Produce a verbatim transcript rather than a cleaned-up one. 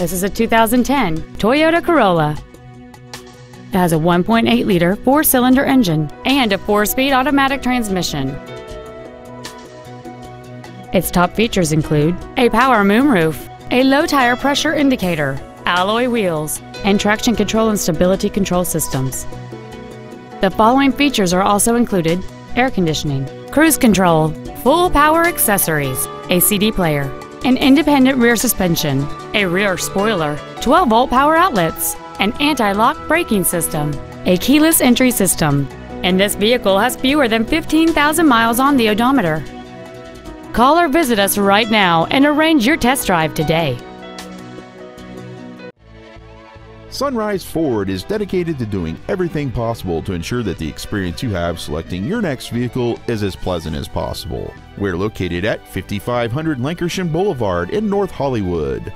This is a two thousand ten Toyota Corolla. It has a one point eight liter four-cylinder engine and a four-speed automatic transmission. Its top features include a power moonroof, a low-tire pressure indicator, alloy wheels, and traction control and stability control systems. The following features are also included: air conditioning, cruise control, full power accessories, a C D player, an independent rear suspension, a rear spoiler, twelve volt power outlets, an anti-lock braking system, a keyless entry system, and this vehicle has fewer than fifteen thousand miles on the odometer. Call or visit us right now and arrange your test drive today. Sunrise Ford is dedicated to doing everything possible to ensure that the experience you have selecting your next vehicle is as pleasant as possible. We're located at fifty-five hundred Lankershim Boulevard in North Hollywood.